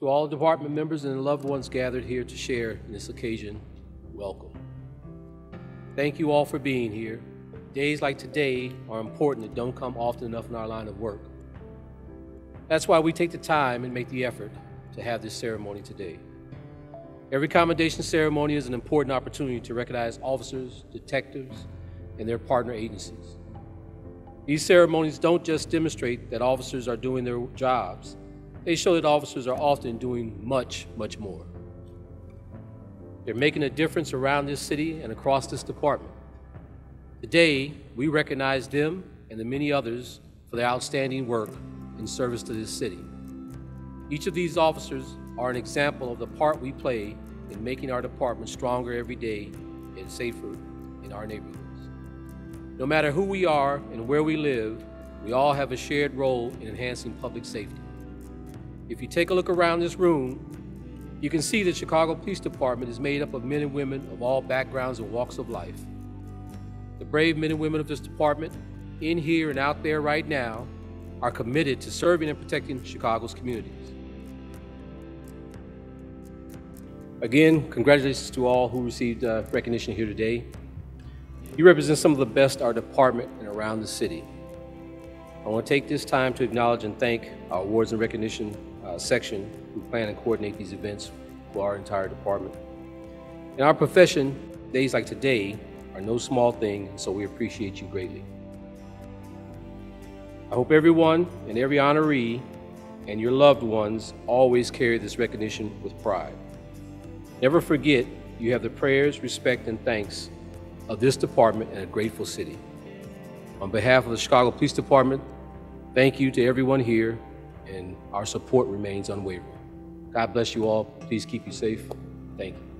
To all department members and loved ones gathered here to share in this occasion, welcome. Thank you all for being here. Days like today are important and don't come often enough in our line of work. That's why we take the time and make the effort to have this ceremony today. Every commendation ceremony is an important opportunity to recognize officers, detectives, and their partner agencies. These ceremonies don't just demonstrate that officers are doing their jobs, they show that officers are often doing much, much more. They're making a difference around this city and across this department. Today, we recognize them and the many others for their outstanding work in service to this city. Each of these officers are an example of the part we play in making our department stronger every day and safer in our neighborhoods. No matter who we are and where we live, we all have a shared role in enhancing public safety. If you take a look around this room, you can see the Chicago Police Department is made up of men and women of all backgrounds and walks of life. The brave men and women of this department, in here and out there right now, are committed to serving and protecting Chicago's communities. Again, congratulations to all who received recognition here today. You represent some of the best our department and around the city. I want to take this time to acknowledge and thank our awards and recognition section who plan and coordinate these events for our entire department. In our profession, days like today are no small thing, so we appreciate you greatly. I hope everyone and every honoree and your loved ones always carry this recognition with pride. Never forget you have the prayers, respect, and thanks of this department and a grateful city. On behalf of the Chicago Police Department, thank you to everyone here, and our support remains unwavering. God bless you all. Please keep you safe. Thank you.